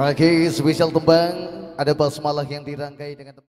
Oke, spesial tembang, ada basmalah yang dirangkai dengan